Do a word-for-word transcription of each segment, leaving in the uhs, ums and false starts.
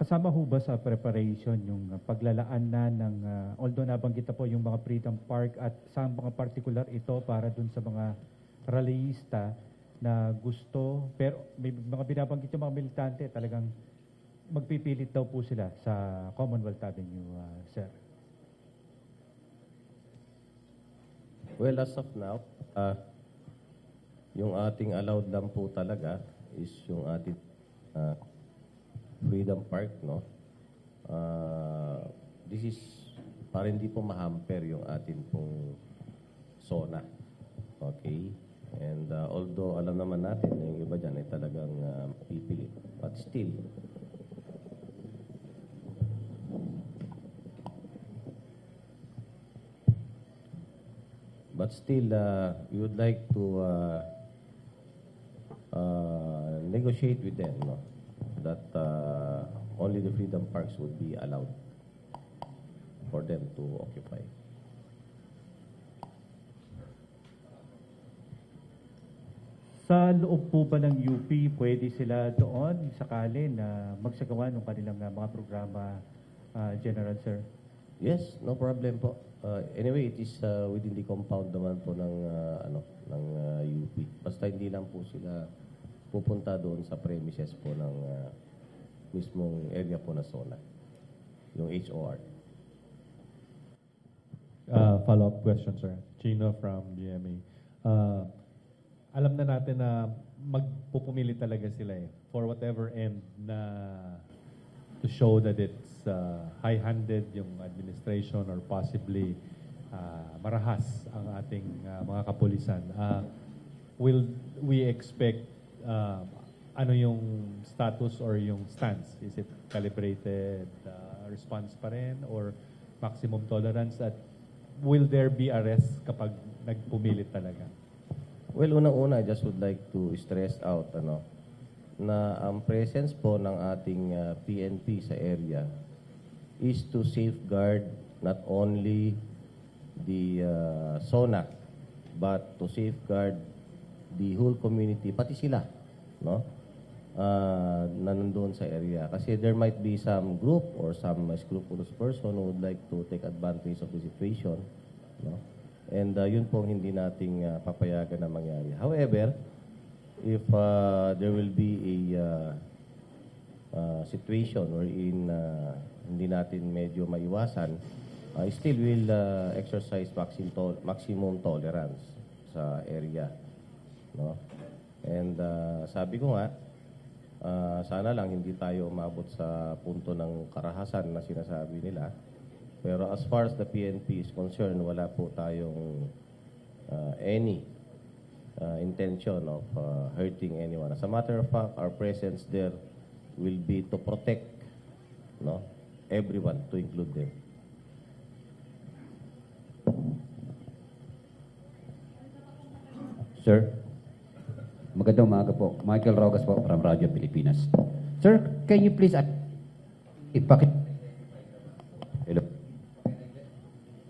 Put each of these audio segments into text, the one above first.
Kasama ho ba sa preparation yung paglalaan na ng, uh, although nabanggit na po yung mga Freedom Park at sa mga particular ito para dun sa mga rallyista na gusto, pero may mga binabanggit yung mga militante, talagang magpipilit daw po sila sa Commonwealth Avenue, uh, sir. Well, as of now, uh, yung ating allowed lang po talaga is yung ating uh, Freedom Park, no? Uh, this is para hindi po mahamper yung atin pong SONA. Okay? And uh, although alam naman natin na yung iba dyan ay talagang uh, pipilit. But still, but still, uh, we would like to uh, uh, negotiate with them, no? That uh, only the Freedom Parks would be allowed for them to occupy. Sa loob po ba ng U P, pwede sila doon sakali na magsagawa ng kanilang mga programa, uh, General Sir? Yes, no problem po. Uh, anyway, it is uh, within the compound naman po ng, uh, ano, ng uh, U P. Basta hindi lang po sila pupunta doon sa premises po ng uh, mismong area po na SONA, yung H O R. Uh, follow-up question, sir. Chino from G M A. Uh, alam na natin na magpupumili talaga sila eh, for whatever end na to show that it's uh, high-handed yung administration or possibly uh, marahas ang ating uh, mga kapulisan. Uh, will we expect Uh, ano yung status or yung stance? Is it calibrated uh, response pa rin or maximum tolerance? At will there be arrest kapag nagpumilit talaga? Well, unang-una, I just would like to stress out ano, na ang presence po ng ating uh, P N P sa area is to safeguard not only the uh, SONA but to safeguard the whole community, pati sila, no? Uh, na nandoon sa area. Kasi there might be some group or some scrupulous person who would like to take advantage of the situation, no? And uh, yun pong hindi nating uh, papayagan na mangyari. However, if uh, there will be a uh, uh, situation wherein uh, hindi natin medyo maiwasan, uh, still will uh, exercise maximum, to maximum tolerance sa area. No? And uh, sabi ko nga, uh, sana lang hindi tayo umabot sa punto ng karahasan na sinasabi nila. Pero as far as the P N P is concerned, wala po tayong uh, any uh, intention of uh, hurting anyone. As a matter of fact, our presence there will be to protect, no, everyone, to include them. Sir? Magandang umaga po. Michael Rogas po from Radyo Pilipinas. Sir, can you please ipaki... Hello.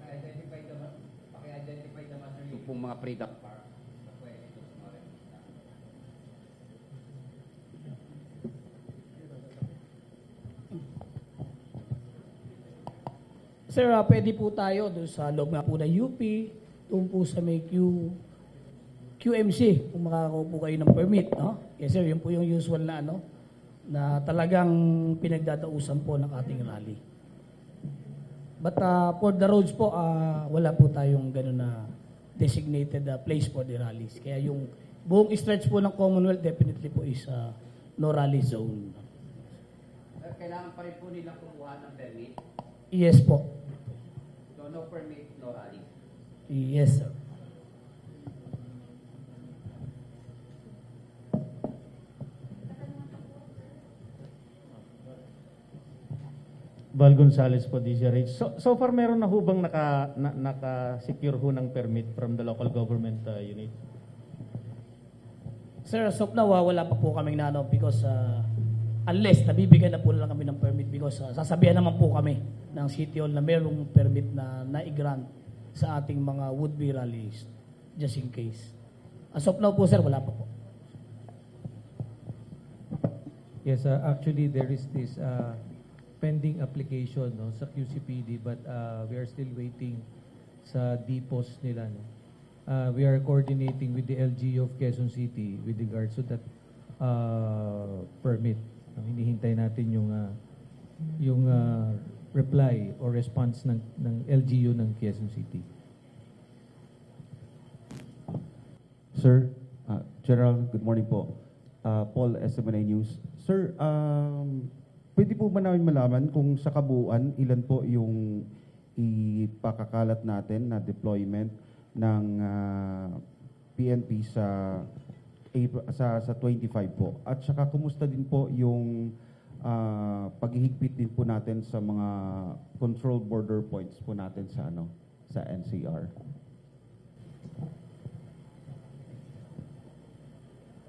Paki-identify naman, paki-identify naman sir yung pong mga Freedom Park na pwede ito sa mga remita. Sir, uh, pwede po tayo doon sa loob nga po ng U P, doon po sa may Q... Q M C, kung makakakuha po kayo ng permit, no? Yes sir, yun po yung usual na ano, na talagang pinagdadausan po ng ating rally. But uh, for the roads po, uh, wala po tayong gano'n na designated uh, place for the rallies. Kaya yung buong stretch po ng Commonwealth definitely po is uh, no rally zone. Sir, kailangan pa rin po nila kumuha ng permit? Yes po. So no permit, no rally? Yes sir. Val Gonzalez po, D C R H. So, so far, meron na hubang naka, na, naka-secure ho ng permit from the local government uh, unit? Sir, as of now, wala pa po kaming nano because uh, unless nabibigyan na po lang kami ng permit because uh, sasabihan naman po kami ng City Hall na merong permit na naigrant sa ating mga would-be rallies just in case. As of now po, sir, wala pa po. Yes, uh, actually there is this uh, pending application no sa Q C P D, but uh, we are still waiting sa D P O S nila. No? Uh, we are coordinating with the L G U of Quezon City with regards to that uh, permit. Uh, hinihintay natin yung uh, yung uh, reply or response ng, ng L G U ng Quezon City. Sir, uh, General, good morning po. Uh, Paul, S M N A News. Sir, um, pwede po ba namin malaman kung sa kabuuan ilan po yung ipakakalat natin na deployment ng uh, P N P sa, sa sa twenty-five po. At saka kumusta din po yung uh, paghihigpit din po natin sa mga control border points po natin sa ano sa N C R.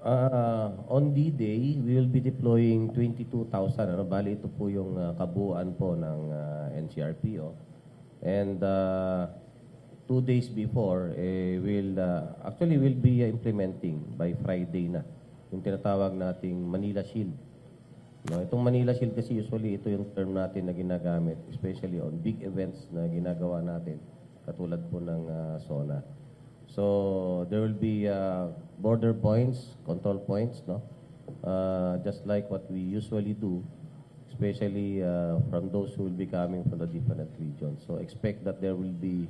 Uh, on D-Day, we will be deploying twenty-two thousand. Ano, bali ito po yung uh, kabuuan po ng uh, N C R P. Oh. And uh, two days before, eh, we'll, uh, actually we'll be uh, implementing by Friday na yung tinatawag nating Manila Shield. No, itong Manila Shield kasi usually ito yung term natin na ginagamit, especially on big events na ginagawa natin, katulad po ng uh, SONA. So there will be uh, border points, control points, no? Uh, just like what we usually do, especially uh, from those who will be coming from the different regions. So expect that there will be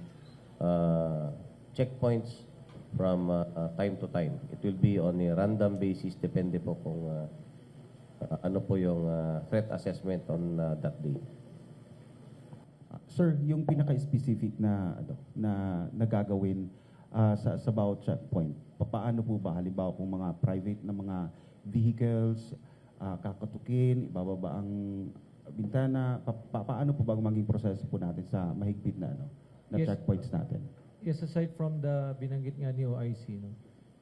Uh, checkpoints from uh, uh, time to time. It will be on a random basis, depende po kung uh, uh, ano po yung uh, threat assessment on uh, that day. Uh, sir, yung pinaka-specific na, na nagagawin uh, sa Sabao checkpoint, paano po ba? Halimbawa kung mga private na mga vehicles, uh, kakatukin, ibababa ang bintana, pa paano po ba maging proseso po natin sa mahigpit na ano? Na yes, checkpoints natin. Yes, aside from the binanggit nga ni O I C, no,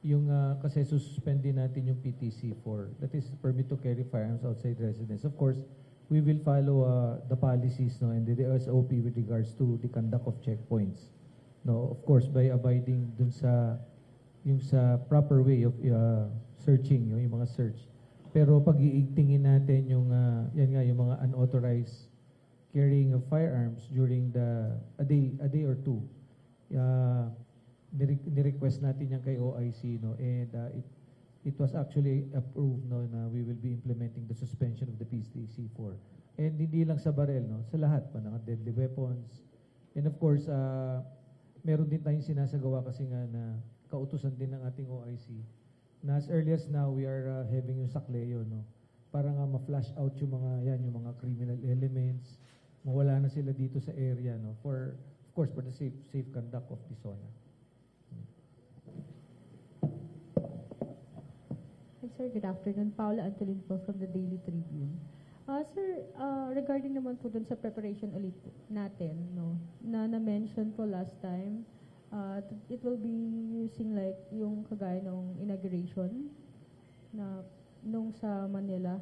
yung uh, kasi suspendin natin yung P T C for, that is permit to carry firearms outside residence. Of course, we will follow uh, the policies, no, and the O S O P with regards to the conduct of checkpoints. No, of course, by abiding dun sa yung sa proper way of uh, searching, yung, yung mga search. Pero pag iigtingin natin yung uh, yan nga yung mga unauthorized carrying of firearms during the a day a day or two, uh, ni-request natin yan kay O I C, no, and uh, it it was actually approved, no, na we will be implementing the suspension of the P C C for, and hindi lang sa barel, no, sa lahat pa ng deadly weapons. And of course, uh, meron din tayong sinasagawa kasi nga na kautusan din ng ating O I C na as early as now we are uh, having yung sakleyo, no, para nga ma-flash out yung mga yan, yung mga criminal elements, mawala na sila dito sa area, no, for of course for the safe safe conduct of the SONA. Hi sir, good afternoon. Paula Antolin po from the Daily Tribune. Uh, sir, uh, regarding naman po dun sa preparation ulit natin, no, na na-mention po last time, uh, it will be using like yung kagaya ng inauguration na nung sa Manila,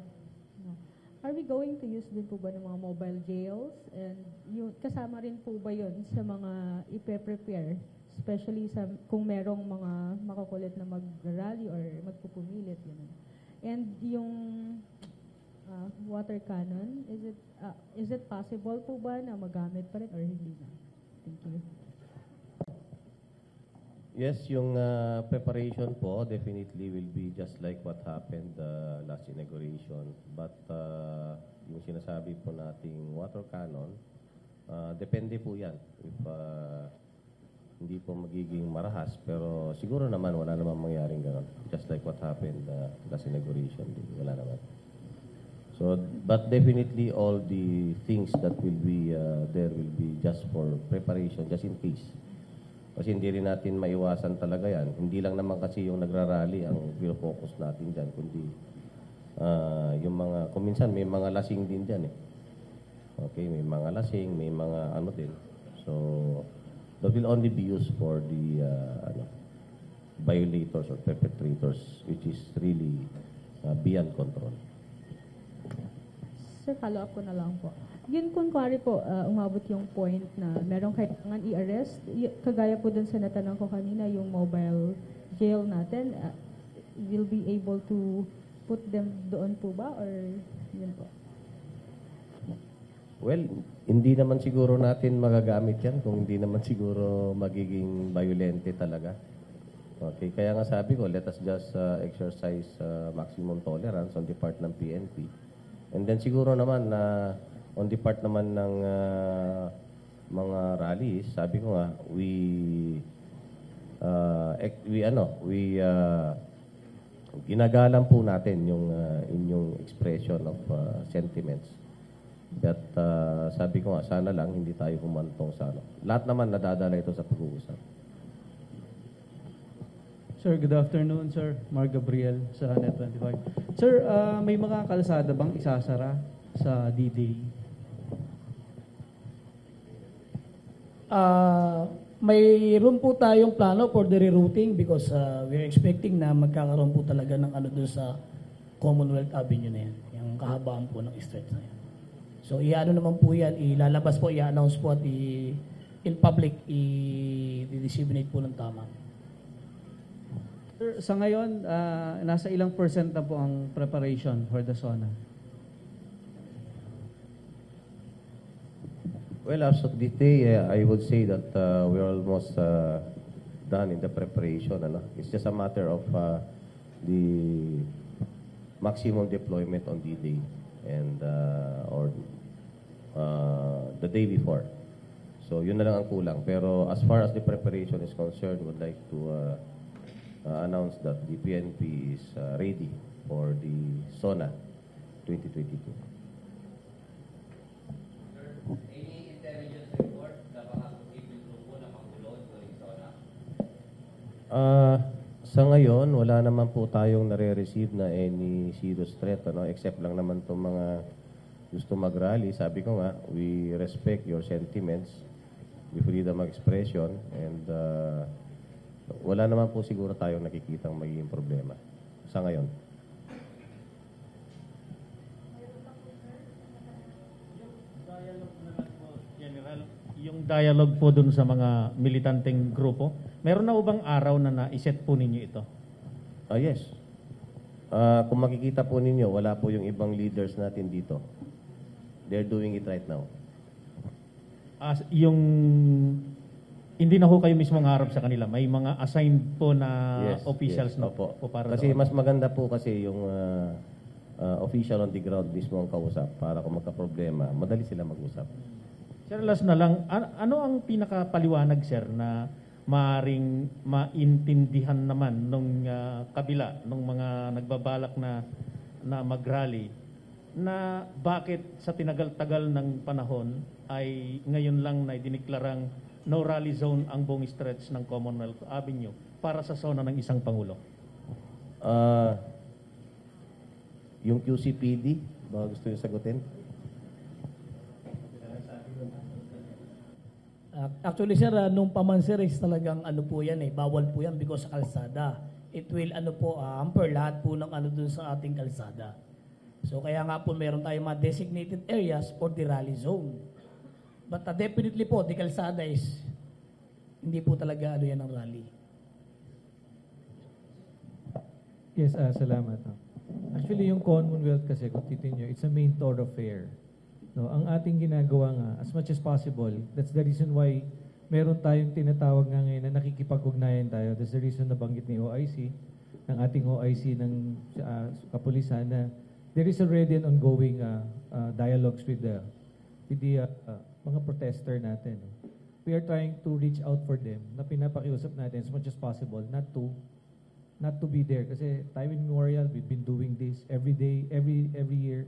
no. Are we going to use din po ba ng mga mobile jails? And yun, kasama rin po ba yun sa mga ipe-prepare? Especially sa, kung merong mga makakulit na mag-rally or magpupumilit. Yun. And yung uh, water cannon, is it, uh, is it possible po ba na magamit pa rin or hindi na? Thank you. Yes, yung uh, preparation po definitely will be just like what happened uh, last inauguration. But uh, yung sinasabi po nating water cannon, uh, depende po yan. If uh, hindi po magiging marahas, pero siguro naman wala naman mangyaring gano'n. Just like what happened uh, last inauguration, wala naman. So, but definitely all the things that will be uh, there will be just for preparation, just in case. Kasi hindi rin natin maiwasan talaga yan. Hindi lang naman kasi yung nagrarally ang focus natin dyan, kundi uh, yung mga, kung minsan may mga lasing din dyan eh. Okay, may mga lasing, may mga ano din. So, that will only be used for the uh, ano, violators or perpetrators, which is really uh, beyond control. Sir, follow up ko na lang po. Yun kung kwari po, uh, umabot yung point na merong kailangan i-arrest. Kagaya po dun sa natanong ko kanina, yung mobile jail natin, uh, will be able to put them doon po ba or yun po? Well, hindi naman siguro natin magagamit yan kung hindi naman siguro magiging violente talaga. Okay, kaya nga sabi ko, let us just uh, exercise uh, maximum tolerance on the part ng P N P. And then siguro naman na uh, on the part naman ng uh, mga rallies, sabi ko nga, we uh, we ano, we uh, ginagalang po natin yung uh, inyong expression of uh, sentiments. But uh, sabi ko nga, sana lang hindi tayo humantong sa ano. Lahat naman nadadala ito sa pag-uusap. Sir, good afternoon, Sir. Mark Gabriel sa Net twenty-five. Sir, uh, may mga kalsada bang isasara sa D-Day? Uh, mayroon po tayong plano for the rerouting because uh, we're expecting na magkakaroon po talaga ng ano doon sa Commonwealth Avenue na yan. Yung kahabaan po ng stretch na yan. So, iano naman po yan, ilalabas po, i-announce po at in public, i-disseminate po ng tama. Sir, sa ngayon, uh, nasa ilang percent na po ang preparation for the SONA? Well, as of today, uh, I would say that uh, we're almost uh, done in the preparation. Ano? It's just a matter of uh, the maximum deployment on D-Day and uh, or uh, the day before. So, yun na lang ang kulang. Pero as far as the preparation is concerned, would like to uh, uh, announce that the P N P is uh, ready for the SONA twenty twenty-two. Sir, any intelligence report na makakagigil po na magulo during SONA? Uh, Sa ngayon, wala naman po tayong nare-receive na any serious threat, ano? Except lang naman itong mga gusto mag-rally. Sabi ko nga, we respect your sentiments, we freedom of expression, and uh, wala naman po siguro tayong nakikitang magiging problema sa ngayon. Yung dialogue po dun sa mga militanteng grupo, meron na ubang araw na na-iset po ninyo ito? Ah, yes. Uh, kung makikita po ninyo, wala po yung ibang leaders natin dito. They're doing it right now. As, yung hindi na ho kayo mismo harap sa kanila. May mga assigned po na yes, officials yes, na po. po para kasi doon. Mas maganda po kasi yung uh, uh, official on the ground mismo ang kausap para kung magka-problema, madali sila mag-usap. Sir, last na lang, ano ang pinakapaliwanag, sir, na maaring maintindihan naman nung uh, kabila, nung mga nagbabalak na, na mag-rally, na bakit sa tinagal-tagal ng panahon ay ngayon lang na diniklarang no rally zone ang buong stretch ng Commonwealth Avenue para sa SONA ng isang Pangulo? Uh, yung Q C P D, baka gusto yung sagutin? Actually, sir, uh, nung pamansiris talagang ano po yan eh, bawal po yan because kalsada. It will ano po, uh, hamper lahat po ng ano dun sa ating kalsada. So kaya nga po meron tayong mga designated areas for the rally zone. But uh, definitely po, the kalsada is hindi po talaga ano yan ang rally. Yes, uh, salamat. Actually, yung Commonwealth kasi, kung titin nyo, it's a main thoroughfare. No, ang ating ginagawa nga, as much as possible, that's the reason why meron tayong tinatawag nga ngayon na nakikipag-ugnayan tayo. That's the reason nabanggit ni O I C, ng ating O I C ng uh, kapulisan na there is already an ongoing uh, uh, dialogues with the, with the uh, uh, mga protester natin. We are trying to reach out for them na pinapakiusap natin as much as possible not to not to be there. Kasi time immemorial, we've been doing this every day, every every year.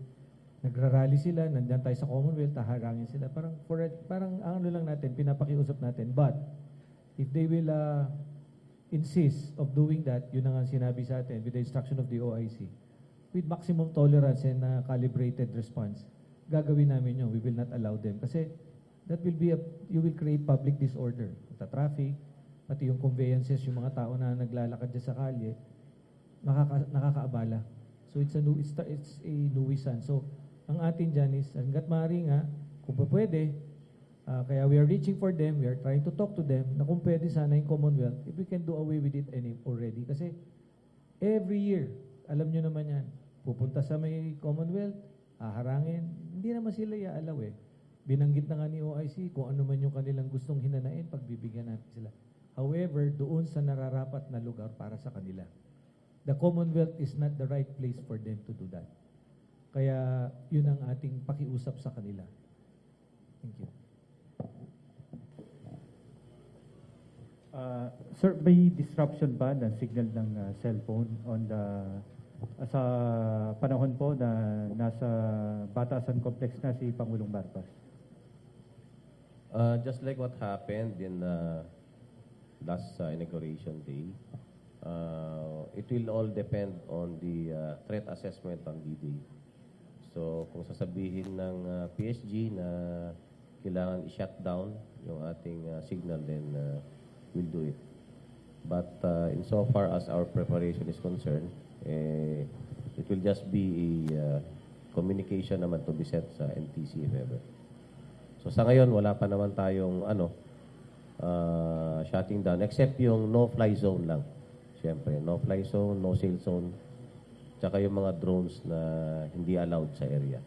Nagrarally sila, nandiyan tayo sa Commonwealth, taharangin sila. Parang, for, parang ano lang natin, pinapakiusap natin. But, if they will uh, insist of doing that, yun ang sinabi sa atin with the instruction of the O I C, with maximum tolerance and uh, calibrated response, gagawin namin yun. We will not allow them. Kasi, that will be a, you will create public disorder. At traffic, pati yung conveyances, yung mga tao na naglalakad dyan sa kalye, nakaka, nakakaabala. So, it's a, nu, it's, it's a nuisance. So, ang atin dyan is, hanggat maaari nga, kung pa pwede, uh, kaya we are reaching for them, we are trying to talk to them, na kung pwede sana yung Commonwealth, if we can do away with it any already. Kasi, every year, alam nyo naman yan, pupunta sa may Commonwealth, aharangin. Hindi naman sila iaalaw eh. Binanggit na nga ni O I C kung ano man yung kanilang gustong hinanain, pagbibigyan natin sila. However, doon sa nararapat na lugar para sa kanila. The Commonwealth is not the right place for them to do that. Kaya yun ang ating pakiusap sa kanila. Thank you. Uh, sir, may disruption ba ng signal ng uh, cellphone on the uh, sa panahon po na nasa Batasan Complex na si Pangulong Marcos? Uh, just like what happened in uh, last uh, inauguration day, uh, it will all depend on the uh, threat assessment on D-Day. So kung sasabihin ng uh, P S G na kailangan i-shutdown yung ating uh, signal, then uh, we'll do it. But uh, insofar as our preparation is concerned, eh, it will just be a uh, communication naman to be set sa N T C if ever. So sa ngayon, wala pa naman tayong ano, uh, shutting down, except yung no-fly zone lang. Siyempre, no-fly zone, no-sail zone, tsaka yung mga drones na hindi allowed sa area.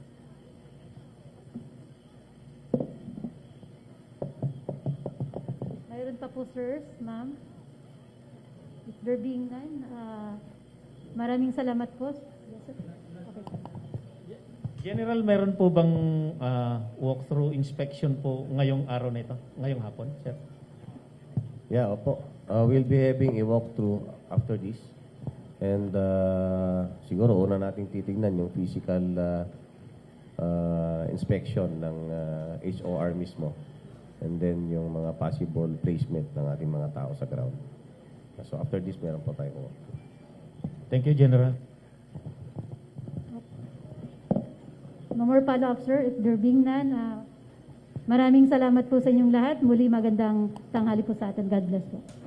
Pa po, sirs, ma'am. If there being none, uh, maraming salamat po. Yes, sir. Okay. General, meron po bang uh, walk-through inspection po ngayong araw na ito? Ngayong hapon, sir? Yeah, opo. Uh, we'll be having a walk-through after this. And uh, siguro una nating titignan yung physical uh, uh, inspection ng uh, H O R mismo. And then yung mga possible placement ng ating mga tao sa ground. So after this, meron pa tayo. Thank you, General. No more follow-up, sir. If there being none, uh, maraming salamat po sa inyong lahat. Muli magandang tanghali po sa atin. God bless po.